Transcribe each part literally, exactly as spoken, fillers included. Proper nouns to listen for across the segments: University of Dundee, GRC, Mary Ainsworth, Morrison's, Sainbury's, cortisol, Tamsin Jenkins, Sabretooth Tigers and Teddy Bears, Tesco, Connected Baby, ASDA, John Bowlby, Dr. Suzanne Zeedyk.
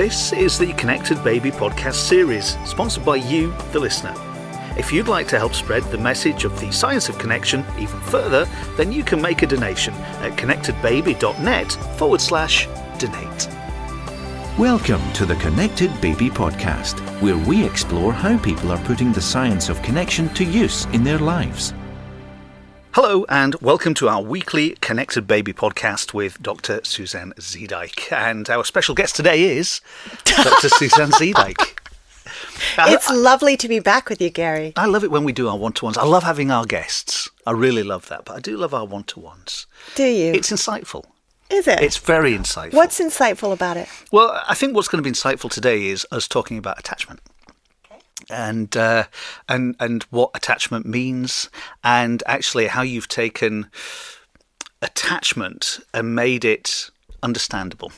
This is the Connected Baby podcast series, sponsored by you, the listener. If you'd like to help spread the message of the science of connection even further, then you can make a donation at connectedbaby.net forward slash donate. Welcome to the Connected Baby podcast, where we explore how people are putting the science of connection to use in their lives. Hello and welcome to our weekly Connected Baby podcast with Doctor Suzanne Zeedyk. And our special guest today is Doctor Suzanne Zeedyk. It's I, lovely to be back with you, Gary. I love it when we do our one-to-ones. I love having our guests. I really love that, but I do love our one-to-ones. Do you? It's insightful. Is it? It's very insightful. What's insightful about it? Well, I think what's going to be insightful today is us talking about attachment. And uh, and and what attachment means, and actually how you've taken attachment and made it understandable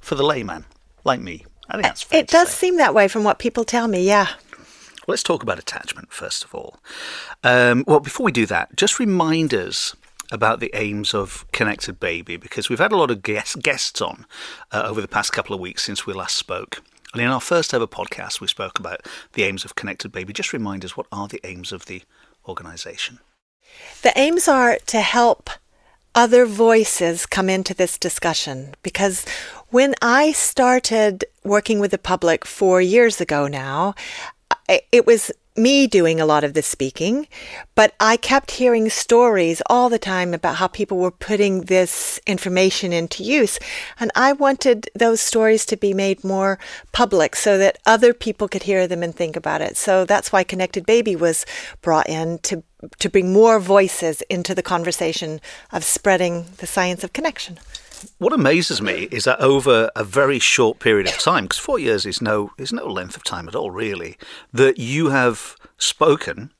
for the layman like me. I think that's fair. It does seem that way from what people tell me. Yeah. Well, let's talk about attachment first of all. Um, well, before we do that, just remind us about the aims of Connected Baby, because we've had a lot of guest, guests on uh, over the past couple of weeks since we last spoke. And in our first ever podcast, we spoke about the aims of Connected Baby. Just remind us, what are the aims of the organisation? The aims are to help other voices come into this discussion, because when I started working with the public four years ago now, it was me doing a lot of the speaking, but I kept hearing stories all the time about how people were putting this information into use. And I wanted those stories to be made more public so that other people could hear them and think about it. So that's why Connected Baby was brought in, to to bring more voices into the conversation of spreading the science of connection. What amazes me is that over a very short period of time, because four years is no is no length of time at all, really, that you have spoken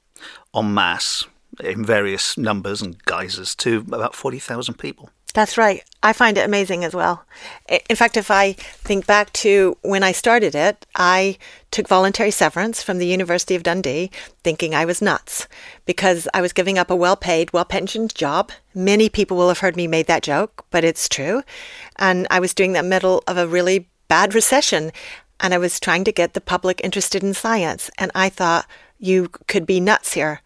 en masse in various numbers and guises to about forty thousand people. That's right. I find it amazing as well. In fact, if I think back to when I started it, I took voluntary severance from the University of Dundee thinking I was nuts because I was giving up a well-paid, well-pensioned job. Many people will have heard me make that joke, but it's true. And I was doing that middle of a really bad recession, and I was trying to get the public interested in science. And I thought you could be nuts here.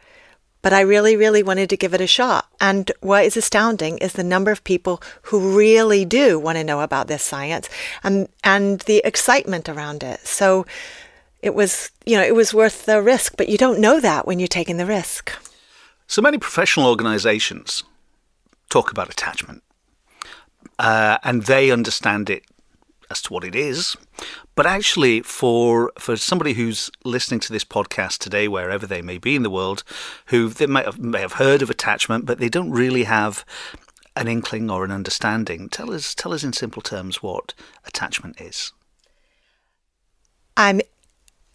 But I really, really wanted to give it a shot. And what is astounding is the number of people who really do want to know about this science and and the excitement around it. So it was, you know, it was worth the risk, but you don't know that when you're taking the risk. So many professional organizations talk about attachment uh, and they understand it as to what it is. But actually, for for somebody who's listening to this podcast today, wherever they may be in the world, who they might have, may have heard of attachment, but they don't really have an inkling or an understanding. Tell us, tell us in simple terms what attachment is. I'm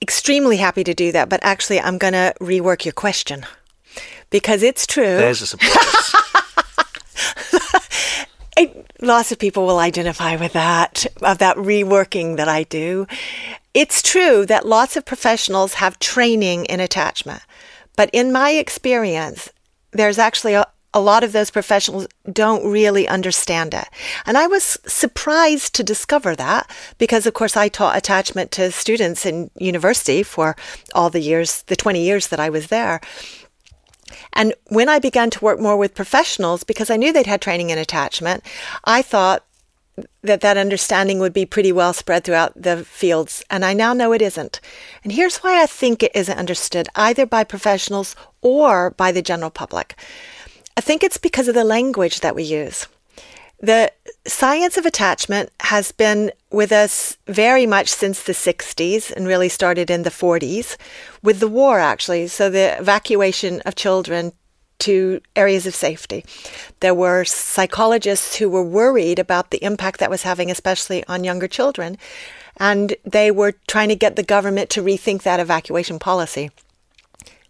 extremely happy to do that, but actually, I'm going to rework your question because it's true. There's a surprise. Lots of people will identify with that, of that reworking that I do. It's true that lots of professionals have training in attachment, but in my experience, there's actually a, a lot of those professionals don't really understand it. And I was surprised to discover that because, of course, I taught attachment to students in university for all the years, the twenty years that I was there. And when I began to work more with professionals, because I knew they'd had training in attachment, I thought that that understanding would be pretty well spread throughout the fields. And I now know it isn't. And here's why I think it isn't understood either by professionals or by the general public. I think it's because of the language that we use. The science of attachment has been with us very much since the sixties and really started in the forties with the war, actually. So the evacuation of children to areas of safety. There were psychologists who were worried about the impact that was having, especially on younger children. And they were trying to get the government to rethink that evacuation policy.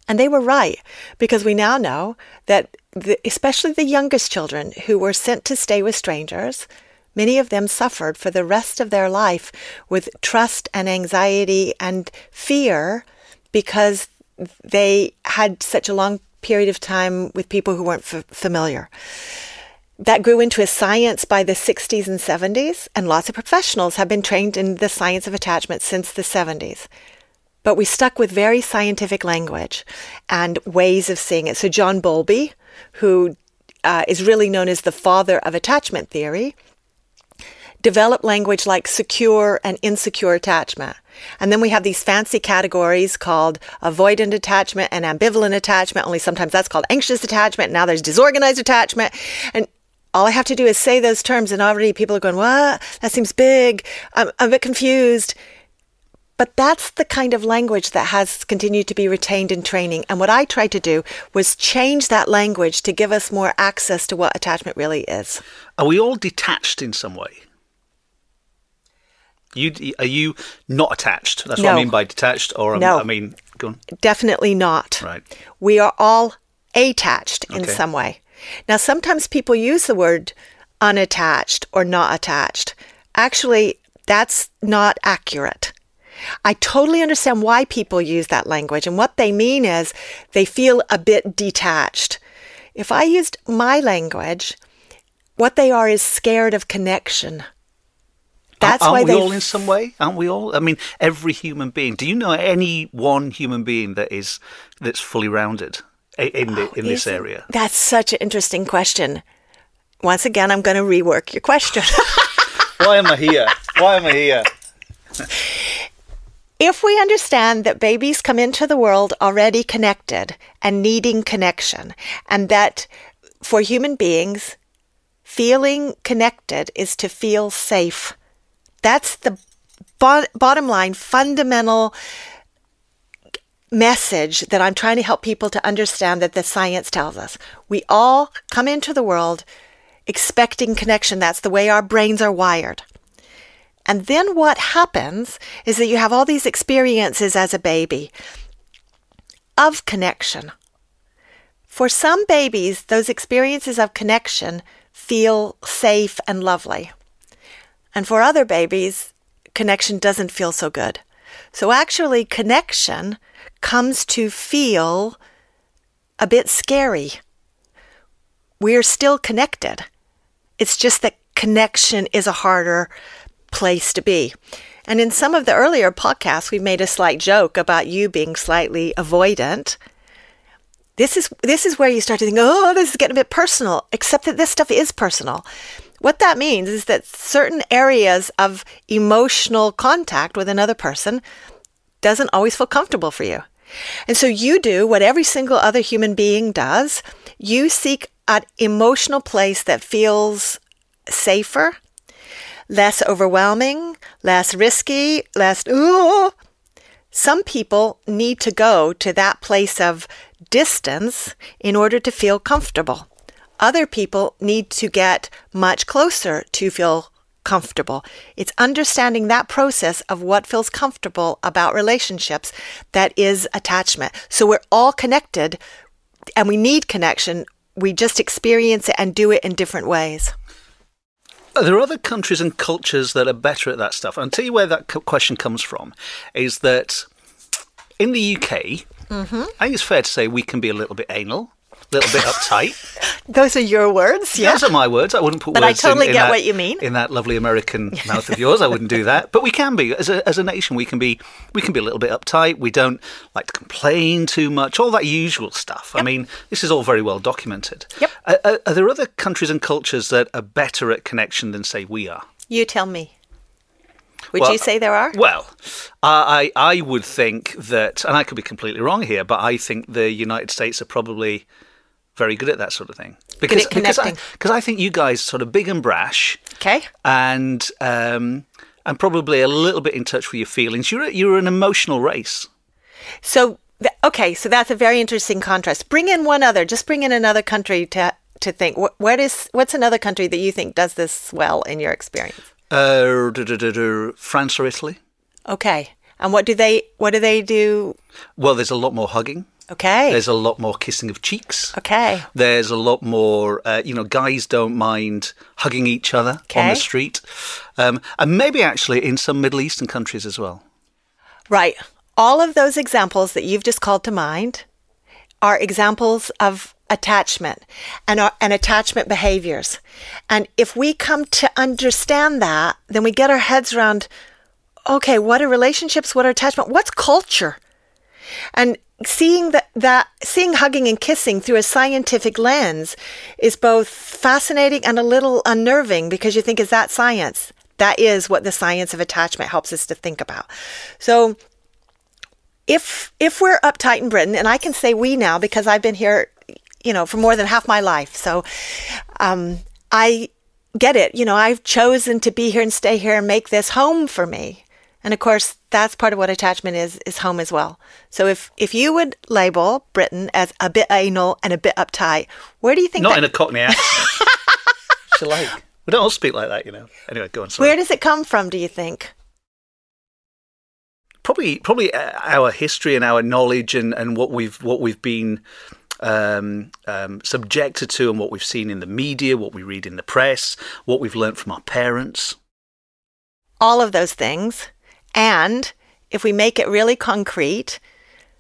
And they were right, because we now know that the, especially the youngest children who were sent to stay with strangers, many of them suffered for the rest of their life with trust and anxiety and fear because they had such a long period of time with people who weren't f familiar. that grew into a science by the sixties and seventies, and lots of professionals have been trained in the science of attachment since the seventies. But we stuck with very scientific language and ways of seeing it. So John Bowlby, who uh, is really known as the father of attachment theory, developed language like secure and insecure attachment. And then we have these fancy categories called avoidant attachment and ambivalent attachment, only sometimes that's called anxious attachment. Now there's disorganized attachment. And all I have to do is say those terms and already people are going, what? That seems big. I'm, I'm a bit confused. But that's the kind of language that has continued to be retained in training. And what I tried to do was change that language to give us more access to what attachment really is. Are we all detached in some way? You, are you not attached? That's no. what I mean by detached, or no. I mean, go on. Definitely not. Right. We are all attached in okay. some way. Now, sometimes people use the word unattached or not attached. Actually, that's not accurate. I totally understand why people use that language, and what they mean is they feel a bit detached. If I used my language, what they are is scared of connection. That's aren't why we they all in some way? Aren't we all? I mean, every human being. Do you know any one human being that is that's fully rounded in the, oh, in this area? That's such an interesting question. Once again, I'm going to rework your question. Why am I here? Why am I here? If we understand that babies come into the world already connected and needing connection, and that for human beings, feeling connected is to feel safe. That's the bo bottom line, fundamental message that I'm trying to help people to understand, that the science tells us. We all come into the world expecting connection. That's the way our brains are wired. And then what happens is that you have all these experiences as a baby of connection. For some babies, those experiences of connection feel safe and lovely. And for other babies, connection doesn't feel so good. So actually, connection comes to feel a bit scary. We're still connected. It's just that connection is a harder place to be. And in some of the earlier podcasts, we made a slight joke about you being slightly avoidant. This is, this is where you start to think, oh, this is getting a bit personal, except that this stuff is personal. What that means is that certain areas of emotional contact with another person doesn't always feel comfortable for you. And so you do what every single other human being does. You seek an emotional place that feels safer, less overwhelming, less risky, less, ooh. Some people need to go to that place of distance in order to feel comfortable. Other people need to get much closer to feel comfortable. It's understanding that process of what feels comfortable about relationships that is attachment. So we're all connected and we need connection. We just experience it and do it in different ways. Are there other countries and cultures that are better at that stuff? I'll tell you where that question comes from, is that in the U K, mm-hmm. I think it's fair to say we can be a little bit anal. Little bit uptight. Those are your words, yeah. Those are my words. I wouldn't put but words I totally in, in get that, what you mean. In that lovely American mouth of yours. I wouldn't do that. But we can be. As a, as a nation, we can be we can be a little bit uptight. We don't like to complain too much. All that usual stuff. Yep. I mean, this is all very well documented. Yep. Are, are, are there other countries and cultures that are better at connection than, say, we are? You tell me. Would well, you say there are? Well, I, I would think that, and I could be completely wrong here, but I think the United States are probably very good at that sort of thing. Because, good at connecting. Because I, I think you guys sort of big and brash. Okay. And um, and probably a little bit in touch with your feelings. You're, you're an emotional race. So, okay, so that's a very interesting contrast. Bring in one other, just bring in another country to to think. What, what is, what's another country that you think does this well in your experience? Uh, do, do, do, do, France or Italy. Okay. And what do they, what do they do? Well, there's a lot more hugging. Okay. There's a lot more kissing of cheeks. Okay. There's a lot more, uh, you know, guys don't mind hugging each other okay. on the street. Um, and maybe actually in some Middle Eastern countries as well. Right. All of those examples that you've just called to mind are examples of attachment and our, and attachment behaviors. And if we come to understand that, then we get our heads around, okay, what are relationships? What are attachment? What's culture? And seeing that, that seeing hugging and kissing through a scientific lens is both fascinating and a little unnerving, because you think, is that science? That is what the science of attachment helps us to think about. So if if we're uptight in Britain, and I can say we now because I've been here, you know, for more than half my life. So um, I get it. You know, I've chosen to be here and stay here and make this home for me. And of course, that's part of what attachment is, is home as well. So if, if you would label Britain as a bit anal and a bit uptight, where do you think... Not that... in a Cockney accent. She like. We don't all speak like that, you know. Anyway, go on. Sorry. Where does it come from, do you think? Probably probably our history and our knowledge and, and what we've what we've been um, um, subjected to, and what we've seen in the media, what we read in the press, what we've learned from our parents. All of those things. And if we make it really concrete,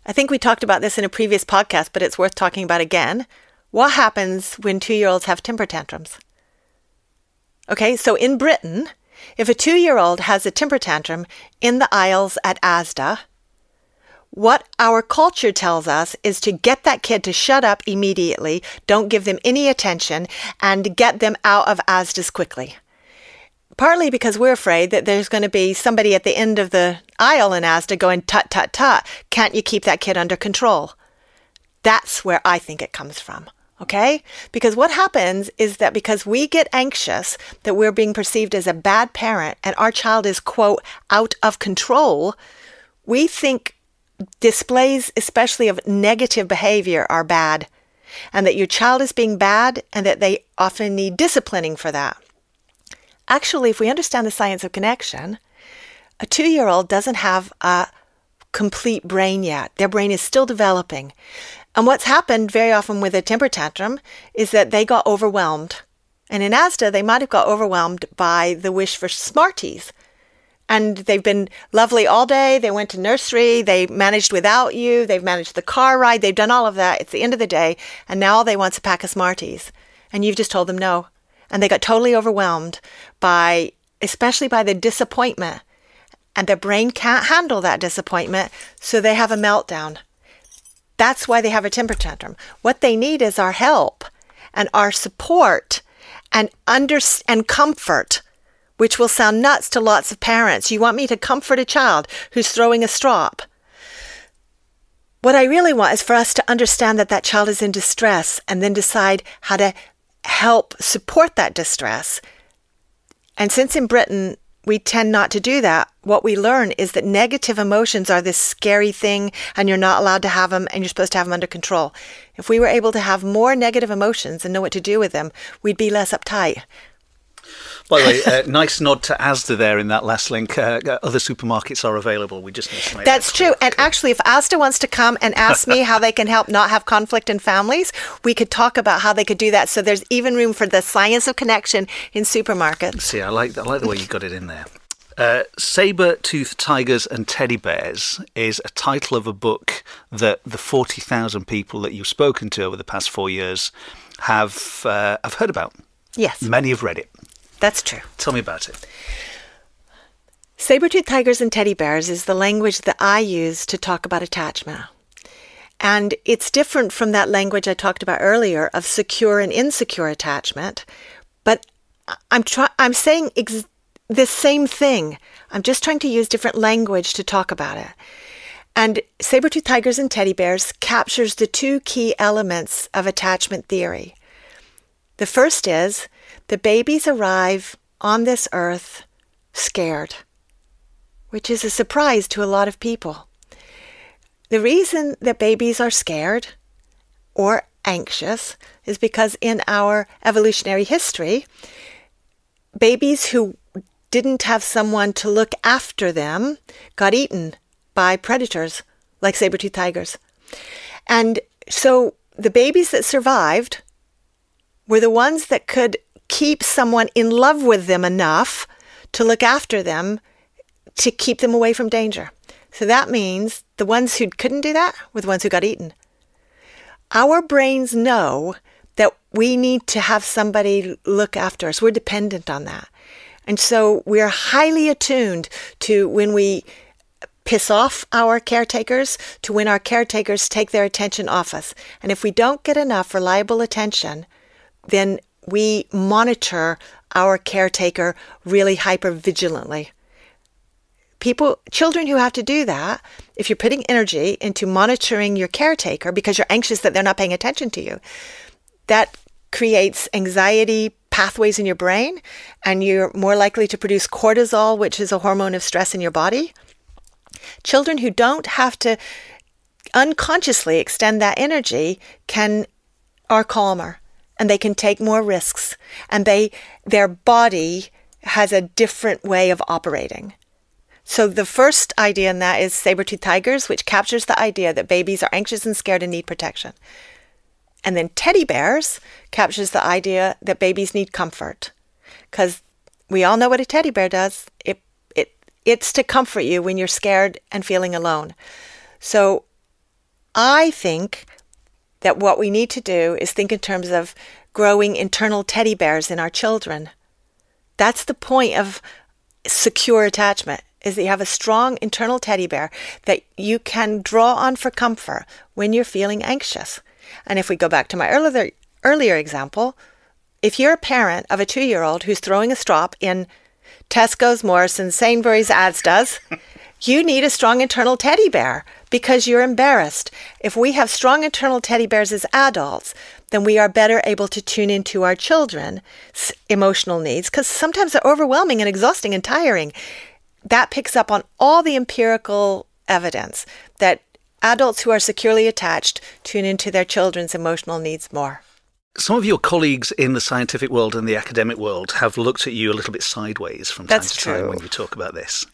I think we talked about this in a previous podcast, but it's worth talking about again. What happens when two-year-olds have temper tantrums? Okay, so in Britain, if a two-year-old has a temper tantrum in the aisles at ASDA, what our culture tells us is to get that kid to shut up immediately, don't give them any attention, and get them out of ASDAs quickly. Partly because we're afraid that there's going to be somebody at the end of the aisle in ASDA going, tut, tut, tut, can't you keep that kid under control? That's where I think it comes from, okay? Because what happens is that because we get anxious that we're being perceived as a bad parent and our child is, quote, out of control, we think displays especially of negative behavior are bad, and that your child is being bad and that they often need disciplining for that. Actually, if we understand the science of connection, a two-year-old doesn't have a complete brain yet. Their brain is still developing. And what's happened very often with a temper tantrum is that they got overwhelmed. And in ASDA, they might have got overwhelmed by the wish for Smarties. And they've been lovely all day. They went to nursery. They managed without you. They've managed the car ride. They've done all of that. It's the end of the day. And now all they want is a pack of Smarties. And you've just told them no. And they got totally overwhelmed by, especially by the disappointment. And their brain can't handle that disappointment, so they have a meltdown. That's why they have a temper tantrum. What they need is our help and our support and under and comfort, which will sound nuts to lots of parents. You want me to comfort a child who's throwing a straw up? What I really want is for us to understand that that child is in distress and then decide how to help support that distress. And since in Britain we tend not to do that, what we learn is that negative emotions are this scary thing and you're not allowed to have them and you're supposed to have them under control. If we were able to have more negative emotions and know what to do with them, we'd be less uptight. By the way, uh, nice nod to ASDA there in that last link. Uh, other supermarkets are available. We just need to make That's that true. And actually, if ASDA wants to come and ask me how they can help not have conflict in families, we could talk about how they could do that. So there's even room for the science of connection in supermarkets. See, I like, I like the way you got it in there. Uh, Sabretooth Tigers and Teddy Bears is a title of a book that the forty thousand people that you've spoken to over the past four years have, uh, have heard about. Yes. Many have read it. That's true. Tell me about it. Sabretooth Tigers and Teddy Bears is the language that I use to talk about attachment. And it's different from that language I talked about earlier of secure and insecure attachment. But I'm, try I'm saying ex this same thing. I'm just trying to use different language to talk about it. And Sabretooth Tigers and Teddy Bears captures the two key elements of attachment theory. The first is the babies arrive on this earth scared, which is a surprise to a lot of people. The reason that babies are scared or anxious is because in our evolutionary history, babies who didn't have someone to look after them got eaten by predators like saber-toothed tigers. And so the babies that survived were the ones that could keep someone in love with them enough to look after them, to keep them away from danger. So that means the ones who couldn't do that were the ones who got eaten. Our brains know that we need to have somebody look after us. We're dependent on that. And so we're highly attuned to when we piss off our caretakers, to when our caretakers take their attention off us. And if we don't get enough reliable attention, then we monitor our caretaker really hyper-vigilantly. People, children who have to do that, if you're putting energy into monitoring your caretaker because you're anxious that they're not paying attention to you, that creates anxiety pathways in your brain, and you're more likely to produce cortisol, which is a hormone of stress in your body. Children who don't have to unconsciously extend that energy can are calmer, and they can take more risks, and they their body has a different way of operating. So the first idea in that is Sabretooth Tigers, which captures the idea that babies are anxious and scared and need protection. And then Teddy Bears captures the idea that babies need comfort, because we all know what a teddy bear does. It, it, it's to comfort you when you're scared and feeling alone. So I think that what we need to do is think in terms of growing internal teddy bears in our children. That's the point of secure attachment. Is that you have a strong internal teddy bear that you can draw on for comfort when you're feeling anxious. And if we go back to my earlier, earlier example, if you're a parent of a two-year-old who's throwing a strop in Tesco's, Morrison's, Sainbury's, ASDA's, you need a strong internal teddy bear because you're embarrassed. If we have strong internal teddy bears as adults, then we are better able to tune into our children's emotional needs, because sometimes they're overwhelming and exhausting and tiring. That picks up on all the empirical evidence that adults who are securely attached tune into their children's emotional needs more. Some of your colleagues in the scientific world and the academic world have looked at you a little bit sideways from time That's to time true. when you talk about this.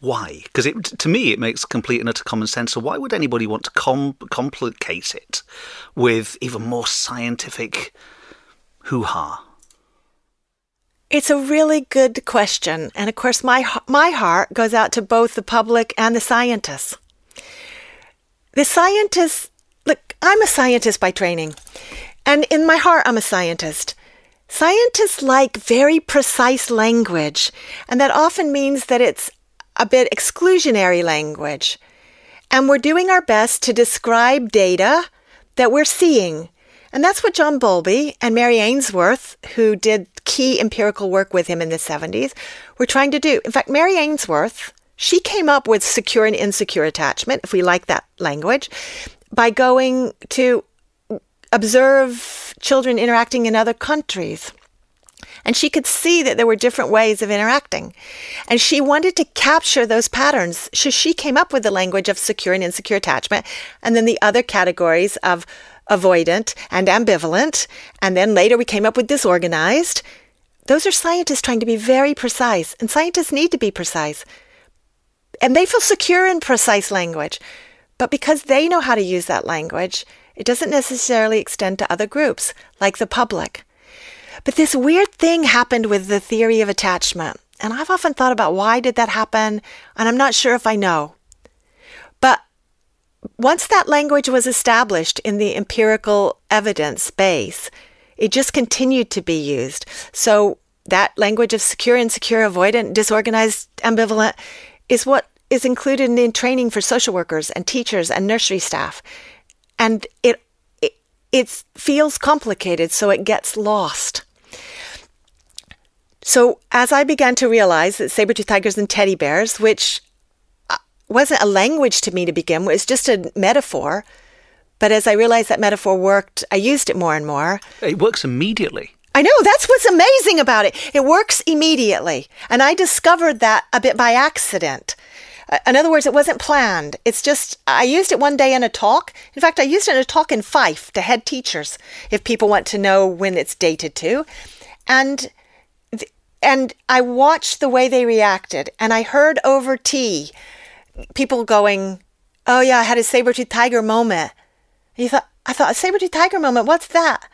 Why? Because it, to me, it makes complete and utter common sense. So why would anybody want to com complicate it with even more scientific hoo-ha? It's a really good question. And of course, my, my heart goes out to both the public and the scientists. The scientists, look, I'm a scientist by training. And in my heart, I'm a scientist. Scientists like very precise language. And that often means that it's a bit exclusionary language. And we're doing our best to describe data that we're seeing. And that's what John Bowlby and Mary Ainsworth, who did key empirical work with him in the seventies, were trying to do. In fact, Mary Ainsworth, she came up with secure and insecure attachment, if we like that language, by going to observe children interacting in other countries. And she could see that there were different ways of interacting. And she wanted to capture those patterns. So she came up with the language of secure and insecure attachment, and then the other categories of avoidant and ambivalent, and then later we came up with disorganized. Those are scientists trying to be very precise, and scientists need to be precise. And they feel secure in precise language. But because they know how to use that language, it doesn't necessarily extend to other groups, like the public. But this weird thing happened with the theory of attachment. And I've often thought about why did that happen, and I'm not sure if I know. But once that language was established in the empirical evidence base, it just continued to be used. So that language of secure, insecure, avoidant, disorganized, ambivalent is what is included in training for social workers and teachers and nursery staff. And it, it, it feels complicated, so it gets lost. So as I began to realize that Sabretooth Tigers and Teddy Bears, which wasn't a language to me to begin with, it's just a metaphor. But as I realized that metaphor worked, I used it more and more. It works immediately. I know, that's what's amazing about it. It works immediately. And I discovered that a bit by accident. In other words, it wasn't planned. It's just, I used it one day in a talk. In fact, I used it in a talk in Fife to head teachers, if people want to know when it's dated to. And and I watched the way they reacted. And I heard over tea people going, oh yeah, I had a saber-tooth tiger moment. And you thought, I thought, a saber-tooth tiger moment, what's that?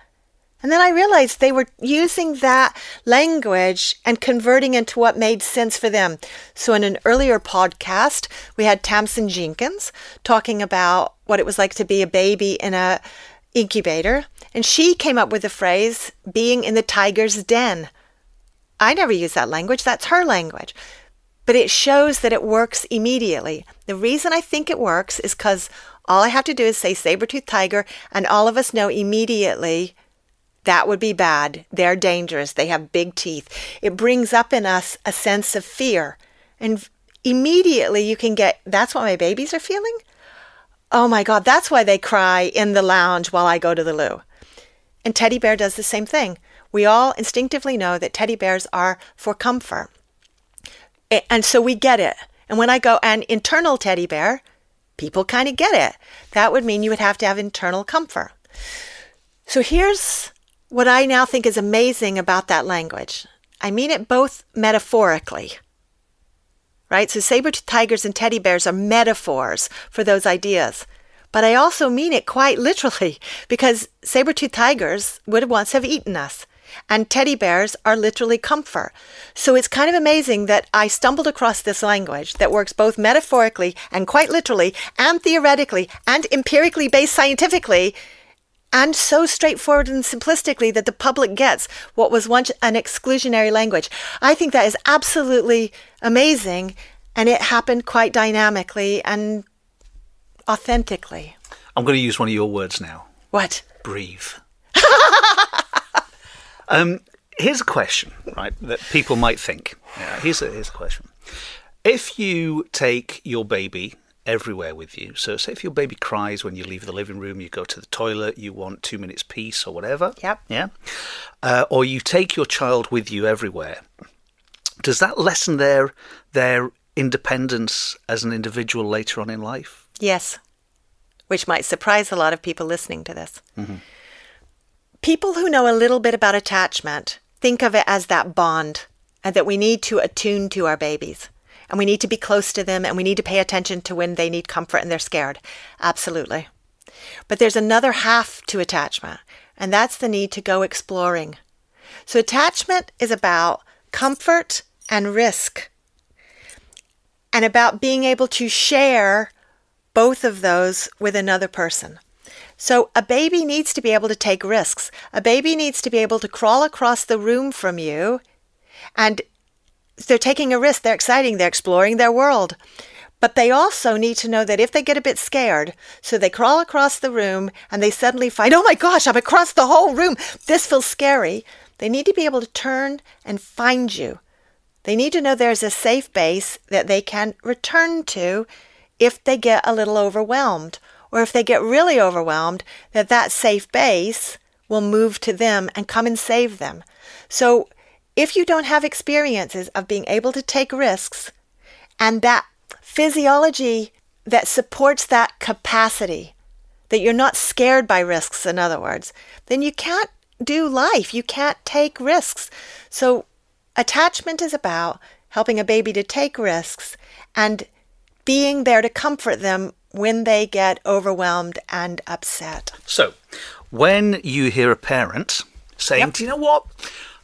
And then I realized they were using that language and converting into what made sense for them. So in an earlier podcast, we had Tamsin Jenkins talking about what it was like to be a baby in a incubator, and she came up with the phrase, being in the tiger's den. I never use that language, that's her language. But it shows that it works immediately. The reason I think it works is because all I have to do is say saber-toothed tiger, and all of us know immediately that would be bad. They're dangerous. They have big teeth. It brings up in us a sense of fear. And immediately you can get, that's what my babies are feeling? Oh my God, that's why they cry in the lounge while I go to the loo. And teddy bear does the same thing. We all instinctively know that teddy bears are for comfort. And so we get it. And when I go an internal teddy bear, people kind of get it. That would mean you would have to have internal comfort. So here's what I now think is amazing about that language. I mean it both metaphorically, right? So saber-toothed tigers and teddy bears are metaphors for those ideas. But I also mean it quite literally, because saber-toothed tigers would once have eaten us, and teddy bears are literally comfort. So it's kind of amazing that I stumbled across this language that works both metaphorically and quite literally and theoretically and empirically based scientifically, and so straightforward and simplistically that the public gets what was once an exclusionary language. I think that is absolutely amazing, and it happened quite dynamically and authentically. I'm going to use one of your words now. What? Breathe. um, here's a question, right, that people might think. Yeah, here's, a, here's a question. If you take your baby everywhere with you. So say if your baby cries when you leave the living room, you go to the toilet, you want two minutes peace or whatever. Yep. Yeah. Uh, or you take your child with you everywhere. Does that lessen their their independence as an individual later on in life? Yes. Which might surprise a lot of people listening to this. Mm-hmm. People who know a little bit about attachment think of it as that bond and that we need to attune to our babies. And we need to be close to them, and we need to pay attention to when they need comfort and they're scared. Absolutely. But there's another half to attachment, and that's the need to go exploring. So attachment is about comfort and risk, and about being able to share both of those with another person. So a baby needs to be able to take risks. A baby needs to be able to crawl across the room from you, and they're taking a risk, they're exciting, they're exploring their world. But they also need to know that if they get a bit scared, so they crawl across the room and they suddenly find, oh my gosh, I'm across the whole room, this feels scary. They need to be able to turn and find you. They need to know there's a safe base that they can return to if they get a little overwhelmed, or if they get really overwhelmed, that that safe base will move to them and come and save them. So if you don't have experiences of being able to take risks and that physiology that supports that capacity, that you're not scared by risks, in other words, then you can't do life. You can't take risks. So attachment is about helping a baby to take risks and being there to comfort them when they get overwhelmed and upset. So when you hear a parent saying, yep, do you know what?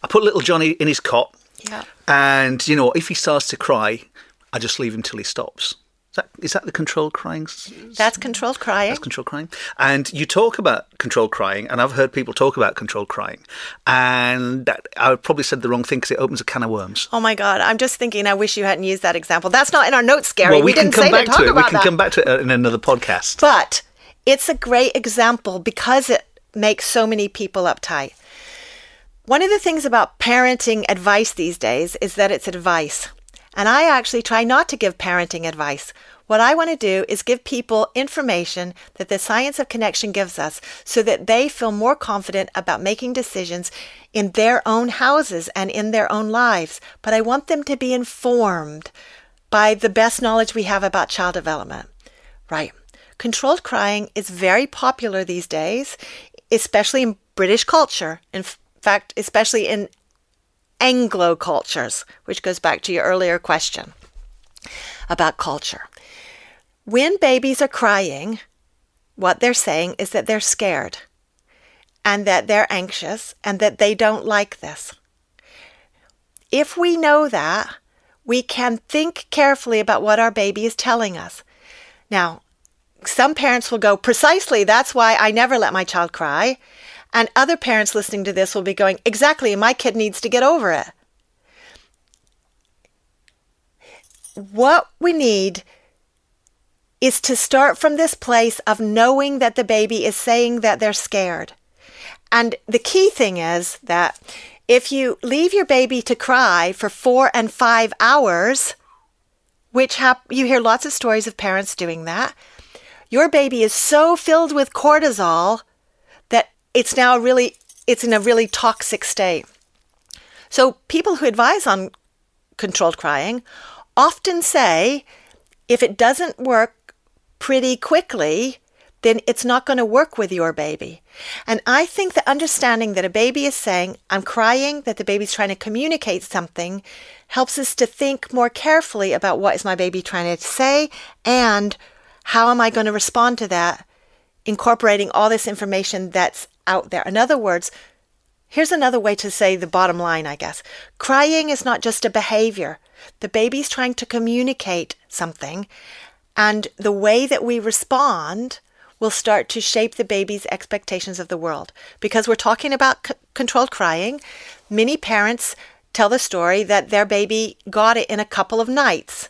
I put little Johnny in his cot, yeah, and, you know, if he starts to cry, I just leave him till he stops. Is that, is that the controlled crying? That's controlled crying. That's controlled crying. And you talk about controlled crying, and I've heard people talk about controlled crying, and that, I probably said the wrong thing because it opens a can of worms. Oh, my God. I'm just thinking, I wish you hadn't used that example. That's not in our notes, Gary. Well, we, we didn't say to talk it. about that. We can that. come back to it in another podcast. But it's a great example because it makes so many people uptight. One of the things about parenting advice these days is that it's advice. And I actually try not to give parenting advice. What I want to do is give people information that the science of connection gives us so that they feel more confident about making decisions in their own houses and in their own lives. But I want them to be informed by the best knowledge we have about child development. Right. Controlled crying is very popular these days, especially in British culture. In In fact, especially in Anglo cultures, which goes back to your earlier question about culture. When babies are crying, what they're saying is that they're scared and that they're anxious and that they don't like this. If we know that, we can think carefully about what our baby is telling us. Now, some parents will go, precisely, that's why I never let my child cry. And other parents listening to this will be going, exactly, my kid needs to get over it. What we need is to start from this place of knowing that the baby is saying that they're scared. And the key thing is that if you leave your baby to cry for four and five hours, which hap- you hear lots of stories of parents doing that, your baby is so filled with cortisol that it's now really, it's in a really toxic state. So people who advise on controlled crying often say, if it doesn't work pretty quickly, then it's not going to work with your baby. And I think that understanding that a baby is saying, I'm crying, that the baby's trying to communicate something, helps us to think more carefully about what is my baby trying to say and how am I going to respond to that, incorporating all this information that's out there. In other words, here's another way to say the bottom line, I guess. Crying is not just a behavior. The baby's trying to communicate something, and the way that we respond will start to shape the baby's expectations of the world. Because we're talking about c- controlled crying, many parents tell the story that their baby got it in a couple of nights.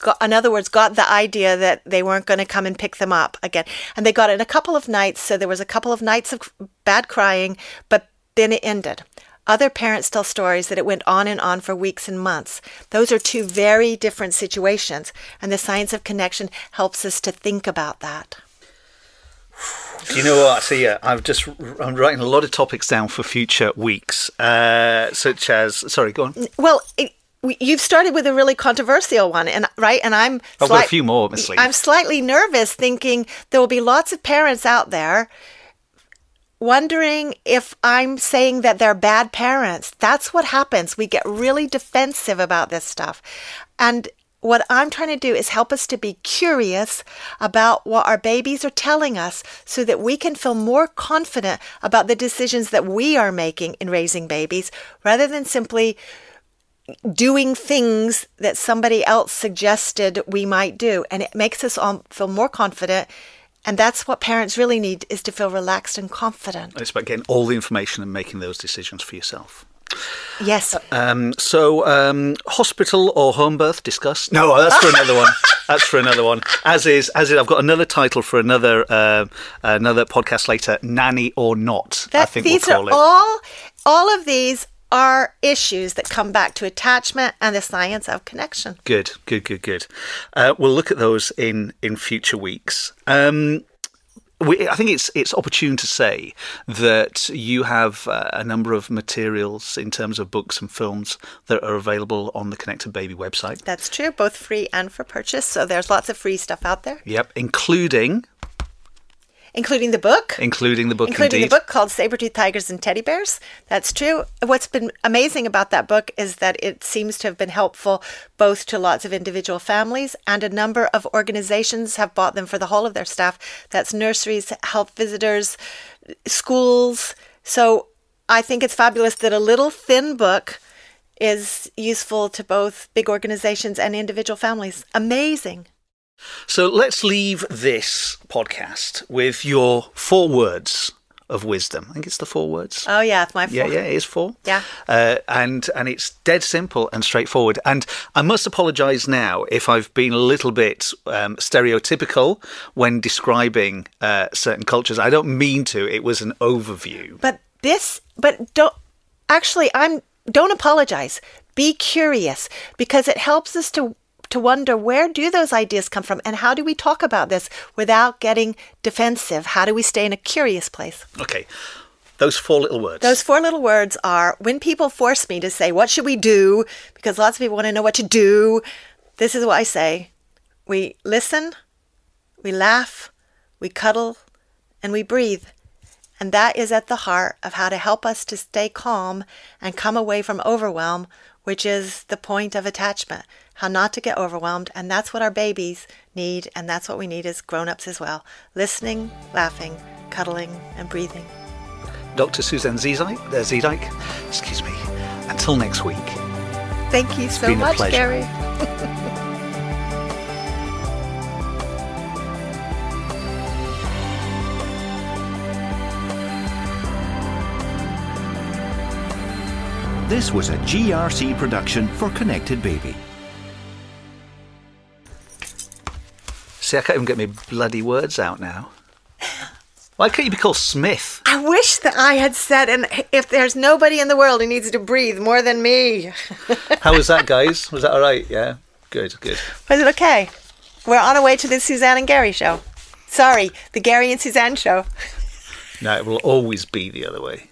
Got, in other words, got the idea that they weren't going to come and pick them up again. And they got it in a couple of nights, so there was a couple of nights of bad crying, but then it ended. Other parents tell stories that it went on and on for weeks and months. Those are two very different situations, and the science of connection helps us to think about that. Do you know what? So yeah, I've just I'm writing a lot of topics down for future weeks, uh, such as sorry, go on. Well, it, you've started with a really controversial one, and right, and I'm I've got a few more. Obviously. I'm slightly nervous, thinking there will be lots of parents out there wondering if I'm saying that they're bad parents. That's what happens. We get really defensive about this stuff. And what I'm trying to do is help us to be curious about what our babies are telling us so that we can feel more confident about the decisions that we are making in raising babies rather than simply doing things that somebody else suggested we might do. And it makes us all feel more confident. And that's what parents really need, is to feel relaxed and confident. It's about getting all the information and making those decisions for yourself. Yes. Um, so um, hospital or home birth discussed? No, that's for another one. That's for another one. As is, as is. I've got another title for another uh, another podcast later. Nanny or not? That, I think these we'll call are it. all. All of these are issues that come back to attachment and the science of connection. Good, good, good, good. Uh, we'll look at those in in future weeks. Um, we, I think it's it's opportune to say that you have uh, a number of materials in terms of books and films that are available on the Connected Baby website. That's true, both free and for purchase. So there's lots of free stuff out there. Yep, including... Including the book. Including the book, Including indeed. the book called Sabretooth Tigers and Teddy Bears. That's true. What's been amazing about that book is that it seems to have been helpful both to lots of individual families, and a number of organizations have bought them for the whole of their staff. That's nurseries, health visitors, schools. So I think it's fabulous that a little thin book is useful to both big organizations and individual families. Amazing. So let's leave this podcast with your four words of wisdom. I think it's the four words. Oh, yeah, my four. Yeah, yeah, it is four. Yeah. Uh, and, and it's dead simple and straightforward. And I must apologise now if I've been a little bit um, stereotypical when describing uh, certain cultures. I don't mean to. It was an overview. But this, but don't, actually, I'm, don't apologise. Be curious, because it helps us to to wonder, where do those ideas come from, and how do we talk about this without getting defensive? How do we stay in a curious place? Okay, those four little words. Those four little words are, when people force me to say, what should we do? Because lots of people want to know what to do. This is what I say. We listen, we laugh, we cuddle, and we breathe. And that is at the heart of how to help us to stay calm and come away from overwhelm, which is the point of attachment. How not to get overwhelmed, and that's what our babies need, and that's what we need as grown-ups as well. Listening, laughing, cuddling, and breathing. Doctor Suzanne Zeedyk, excuse me, until next week. Thank you so much, Gary. This was a G R C production for Connected Baby. See, I can't even get my bloody words out now. Why can't you be called Smith? I wish that I had said, and if there's nobody in the world who needs to breathe more than me. How was that, guys? Was that all right? Yeah? Good, good. Was it okay? We're on our way to the Suzanne and Gary show. Sorry, the Gary and Suzanne show. No, it will always be the other way.